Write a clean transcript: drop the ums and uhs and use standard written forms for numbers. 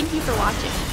Thank you for watching.